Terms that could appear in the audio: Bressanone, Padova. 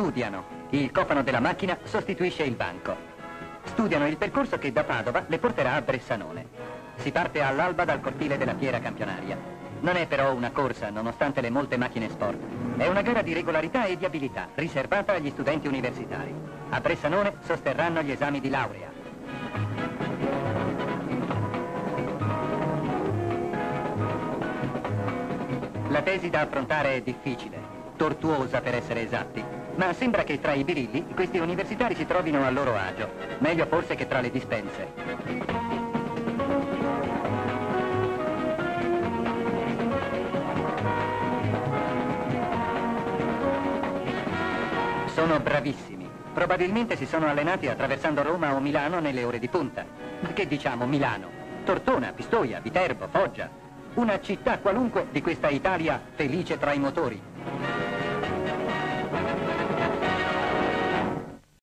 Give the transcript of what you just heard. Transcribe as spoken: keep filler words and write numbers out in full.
studiano. Il cofano della macchina sostituisce il banco. Studiano il percorso che da Padova le porterà a Bressanone. Si parte all'alba dal cortile della Fiera Campionaria. Non è però una corsa, nonostante le molte macchine sport. È una gara di regolarità e di abilità, riservata agli studenti universitari. A Bressanone sosterranno gli esami di laurea. La tesi da affrontare è difficile, tortuosa per essere esatti, ma sembra che tra i birilli questi universitari si trovino a loro agio, meglio forse che tra le dispense. Sono bravissimi, probabilmente si sono allenati attraversando Roma o Milano nelle ore di punta. Ma che diciamo Milano? Tortona, Pistoia, Viterbo, Foggia. Una città qualunque di questa Italia felice tra i motori.